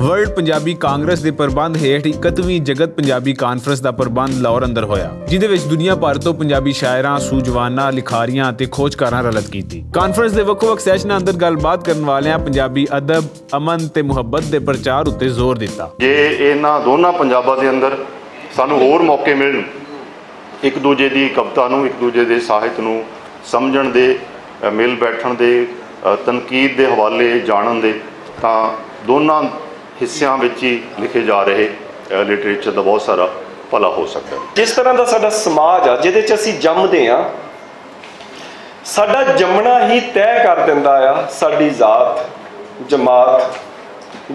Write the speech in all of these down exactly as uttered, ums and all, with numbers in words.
World Punjabi Congress के प्रबंध हेठ इकत्तवीं जगत पंजाबी कॉन्फ्रेंस का प्रबंध लाहौर अंदर होया, जिहदे विच दुनिया भर तो पंजाबी शायरां, सूझवानां, लिखारियां ते खोजकारां रलत कीती। कांफ्रेंस के वख-वख सैशनां अंदर गलबात करन वालियां पंजाबी अदब, अमन ते मुहब्बत दे प्रचार उत्ते जोर दिता। जे इन्हां दोनां पंजाबां दे अंदर सानूं होर मौके मिलण, एक दूजे की कविता नूं, एक दूजे के साहित नूं समझण दे, मिल बैठण दे, तनकीद के हवाले जानन दे, तां दोनों हिस्सों में ही लिखे जा रहे लिटरेचर का बहुत सारा भला हो सकता है। जिस तरह का साडा समाज आ, जिहदे च असीं जम्मदे आ, साडा जम्मणा ही तय कर दिंदा आ साडी जात, जमात,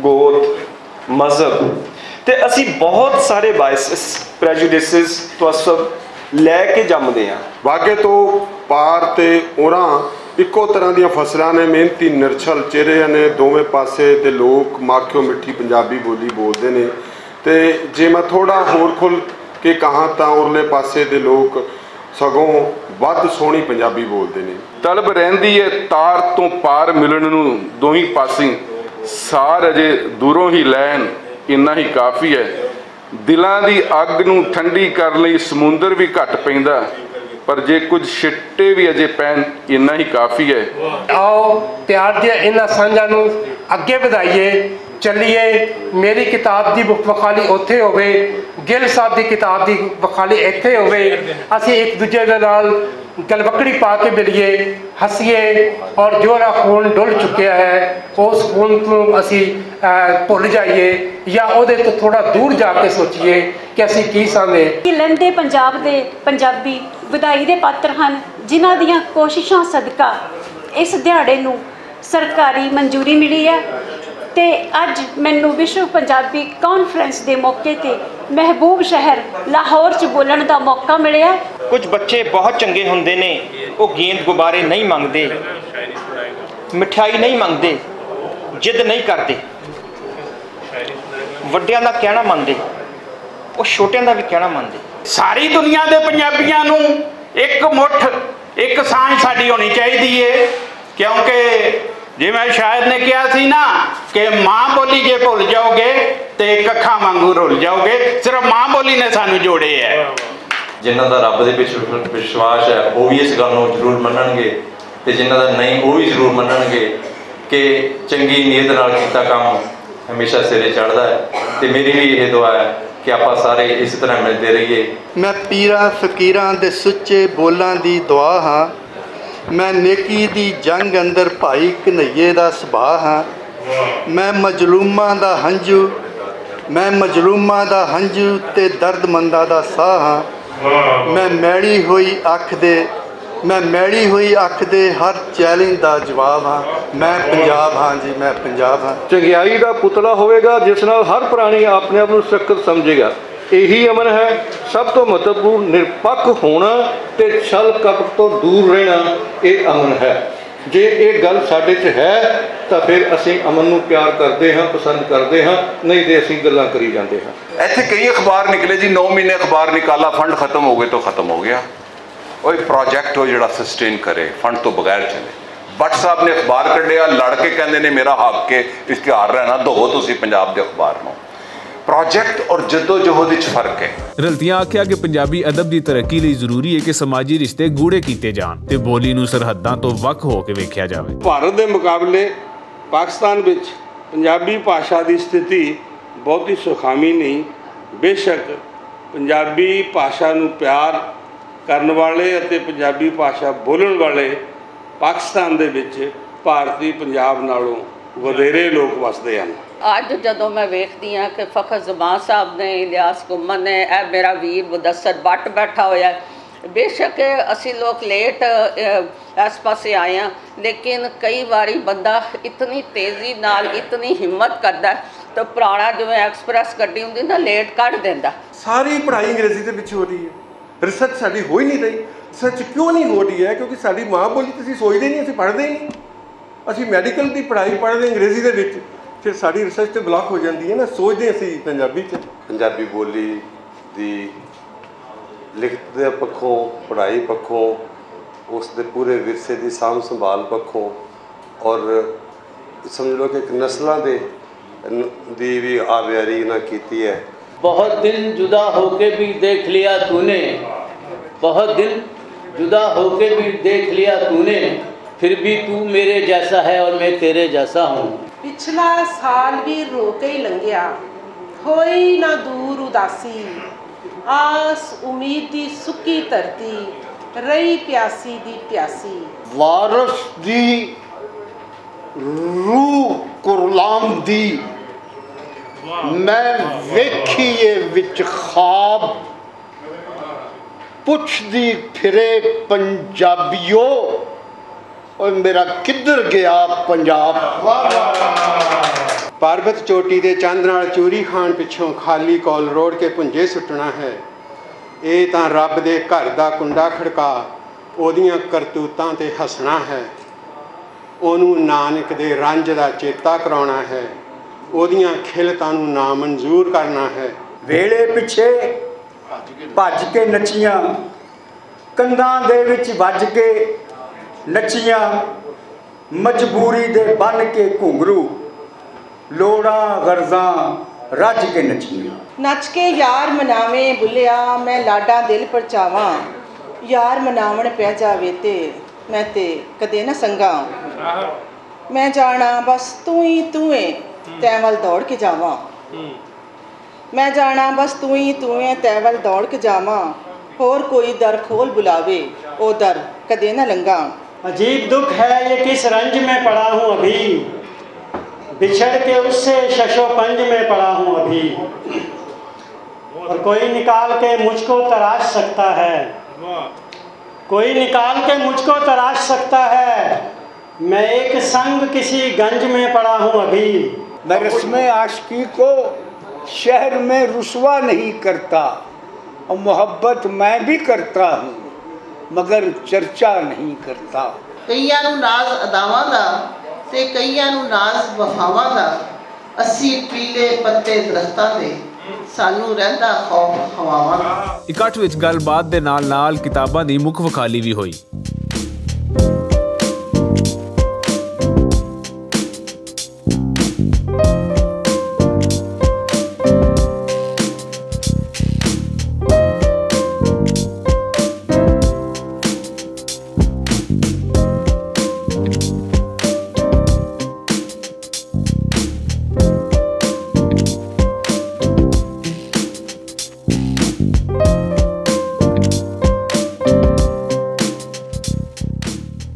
गोत, मजहब ते असीं बहुत सारे बायसिस, प्रेजुडिसिस तसब लैके जम्मदे आ। वागे तो पार ते ओरां इक्को तरह दी फसलां ने, मेहनती निरछल चेहरे ने, दोवें पासे दे लोग माखियो मिठी पंजाबी बोली बोलते हैं। तो जे मैं थोड़ा होर खुल के कहाँ तो उरले पासे दे लोग सगों वध सोहनी पंजाबी बोलते हैं। तलब रहिंदी है तार तो पार मिलन नूं, दोही पासी सार अजे दूरों ही लैन इन्ना ही काफ़ी है। दिलां दी अग नूं ठंडी कर लई समुंदर भी घट पैंदा, पर जे कुछ छिट्टे भी अजे पैन इन्ना ही काफ़ी है। आओ प्यार दिया इन्हां सांझां नूं अगे वधाइए, चलिए। मेरी किताब की बखाली उत्थे होवे, गिल साहब की किताब की बखाली इत्थे होवे, असीं एक दूजे दे नाल गलवकड़ी पा के मिलिए, हसीए और जोरा खून डुल चुकिया है उस खून को असीं भुल जाइए या उहदे तो थोड़ा दूर जाके सोचिए कि असीं की साने। लंदे पंजाब दे पंजाबी ਵਧਾਈ ਦੇ ਪਾਤਰ ਹਨ, ਜਿਨ੍ਹਾਂ ਦੀਆਂ ਕੋਸ਼ਿਸ਼ਾਂ ਸਦਕਾ ਇਸ ਦਿਹਾੜੇ ਨੂੰ ਸਰਕਾਰੀ ਮਨਜ਼ੂਰੀ ਮਿਲੀ ਹੈ ਤੇ ਅੱਜ ਮੈਨੂੰ ਵਿਸ਼ਵ ਪੰਜਾਬੀ ਕਾਨਫਰੰਸ ਦੇ ਮੌਕੇ ਤੇ ਮਹਿਬੂਬ ਸ਼ਹਿਰ ਲਾਹੌਰ 'ਚ ਬੋਲਣ ਦਾ ਮੌਕਾ ਮਿਲਿਆ। ਕੁਝ ਬੱਚੇ ਬਹੁਤ ਚੰਗੇ ਹੁੰਦੇ ਨੇ, ਉਹ ਗੇਂਦ ਗੁਬਾਰੇ ਨਹੀਂ ਮੰਗਦੇ, ਮਿਠਾਈ ਨਹੀਂ ਮੰਗਦੇ, ਜਿੱਦ ਨਹੀਂ ਕਰਦੇ, ਵੱਡਿਆਂ ਦਾ ਕਹਿਣਾ ਮੰਨਦੇ, ਉਹ ਛੋਟਿਆਂ ਦਾ ਵੀ ਕਹਿਣਾ ਮੰਨਦੇ। सारी दुनिया के पंजाबियों नूं एक मुठ एक सांझ साडी होनी चाहिए है, क्योंकि जिवें शायर ने कहा सी ना कि माँ बोली जे भुल जाओगे तो कक्खां वांगू रुल जाओगे। सिर्फ माँ बोली ने सानू जोड़े है। जिन्हां दा रब दे पिछे विश्वास है वो भी इस गल नूं जरूर मन्नणगे ते जिन्हां दा नहीं वो भी जरूर मन्नणगे कि चंगी नीयत नाल कीता काम हमेशा सिरे चढ़दा है। ते मेरी भी यह दुआ है कि आप सारे इस तरह मिलते रहिए। मैं पीरा फकीरां दे सुच्चे बोलां दी दुआ हाँ, मैं नेकी दी जंग अंदर भाई कन्हैये दा सुभाह हाँ। मैं मजलूमां दा हंझू मैं मजलूमां दा हंझू ते दर्दमंदा दा साह हाँ। मैं मैड़ी होई अख दे मैं मैड़ी होई अख दे हर चैलेंज दा जवाब हाँ। मैं पंजाब हाँ जी, मैं पंजाब हाँ। चंगियाई का पुतला होगा जिस नाल हर प्राणी अपने आप को सुरक्षित समझेगा। यही अमन है सब तो महत्वपूर्ण। निरपक्ष होना ते छल कपट तो दूर रहना, ये अमन है। जे ये गल साडे च है तो फिर असी अमन को प्यार करते हाँ, पसंद करते हाँ, नहीं तो असी गल्लां करी जाते हाँ। इत्थे कई अखबार निकले जी, नौ महीने अखबार निकाला, फंड खत्म हो गए तो खत्म हो गया। और प्रोजैक्ट हो जिहड़ा सस्टेन करे, फंड तो बगैर चले। भट्ट साहब ने अखबार कढ़िया, लड़के कहते ने मेरा हक के इश्तिहार रहना दो तुसीं पंजाब के अखबार में। प्रोजेक्ट और जद्दोजहद विच फर्क है। रलतियां आख्या कि पंजाबी अदब की तरक्की लिए जरूरी है कि समाजी रिश्ते गूढ़े किए जाण ते बोली नूं सरहदां तो वख हो के वेखिया जाए। भारत के मुकाबले पाकिस्तान विच पंजाबी भाषा की स्थिति बहुत ही सुखामी नहीं। बेशक पंजाबी भाषा नूं प्यार करन वाले अते पंजाबी भाषा बोलण वाले पाकिस्तान दे विच भारती पंजाब नालों वधेरे लोग वसदे हन। अज जदों मैं वेखदी हाँ कि फखर जमान साहब ने, इलियास गुम्मन ने, ए मेरा वीर मुदस्सर बट बैठा होया। बेशक असी लोग लेट इस पासे आए हैं, लेकिन कई बारी बंदा इतनी तेज़ी नाल इतनी हिम्मत करता तो पुराना जिवें एक्सप्रैस गड्डी हुंदी ना लेट कढ देंदा। सारी पढ़ाई अंग्रेजी के पिछे हो रही है, रिसर्च साडी हो ही नहीं रही। सच क्यों नहीं हो रही है? क्योंकि साड़ी माँ बोली तो असीं सोचते नहीं, असीं पढ़ते ही नहीं। असीं मैडिकल की पढ़ाई पढ़ते अंग्रेजी के विच, फिर साड़ी रिसर्च तो ब्लॉक हो जाती है ना। सोचते असीं पंजाबी च पंजाबी बोली दी लिखत दे पक्षों, पढ़ाई पक्षों, उसके पूरे विरसे की सांभ संभाल पक्षों और समझ लो कि नस्लों के दी भी आबयारी ना की है। बहुत दिन जुदा होके भी देख लिया तूने, बहुत दिन जुदा होके भी देख लिया तूने, फिर भी तू मेरे जैसा है और मैं तेरे जैसा हूँ। पिछला साल भी रोके ही लंघिया, होई ना दूर उदासी, आस उम्मीद दी सुकी धरती, रही प्यासी दी प्यासी। वारस दी रूह कुरलाम दी, मैं वेखिए विच ख्वाब, पुछदी फिरे पंजाबियों और मेरा किधर गया पंजाब। पार्बत चोटी दे चंद नाल चूरी खान पिछों खाली कॉल रोड़ के पुंजे सुटना है, ये तो रब दे घर दा कुंडा खड़का ओदियां करतूतां ते हसना है। ओनू नानक दे रंज दा चेता कराना है, ओदियां खिलतां नू नामंजूर करना है। वेले पिछे भज के नचियां, कंधां दे विच वज के नचियां, मजबूरी दे बन के घुंगरू, लोड़ा गर्जां रज के नचियां। नच के यार मनावे बुलिया, मैं लाडा दिल परचावां, यार मनावण पै जावे ते मैं ते कदे ना संगा, मैं जाना बस तू ही तू है तै वल दौड़ के जावा, मैं जाना बस तू ही तू है तै वल दौड़ के जावा, और कोई दर खोल बुलावे ओ दर कदे ना लंगा। अजीब दुख है ये किस रंज में पड़ा हूँ अभी, बिछड़ के उससे शशो पंज में पड़ा हूँ अभी, और कोई निकाल के मुझको तराश सकता है, कोई निकाल के मुझको तराश सकता है, मैं एक संग किसी गंज में पड़ा हूँ अभी। मैं रस्मे आशिकी को शहर में रुसवा नहीं करता, और मोहब्बत मैं भी करता हूँ मगर चर्चा नहीं करता। कईयां नू नाज अदावां दा ते कईयां नू नाज वफावां दा, अस्सी पीले पत्ते दरख्तां दे, सानू रहिंदा खौफ हवावां दा। इकट्ठ विच गलबात दे नाल नाल किताबां दी मुख वखाली भी होई।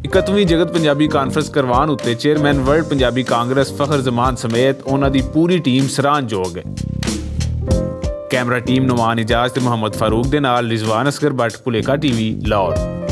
इकत्तवीं जगत पंजाबी कॉन्फ्रेंस करवान उत्ते चेयरमैन वर्ल्ड पंजाबी कांग्रेस फखर जमान समेत उन्हां दी पूरी टीम सराहनयोग है। कैमरा टीम नुमान एजाज ते मुहम्मद फारूक दे नाल रिजवान असगर भट्ट भुलेखा टीवी लाहौर।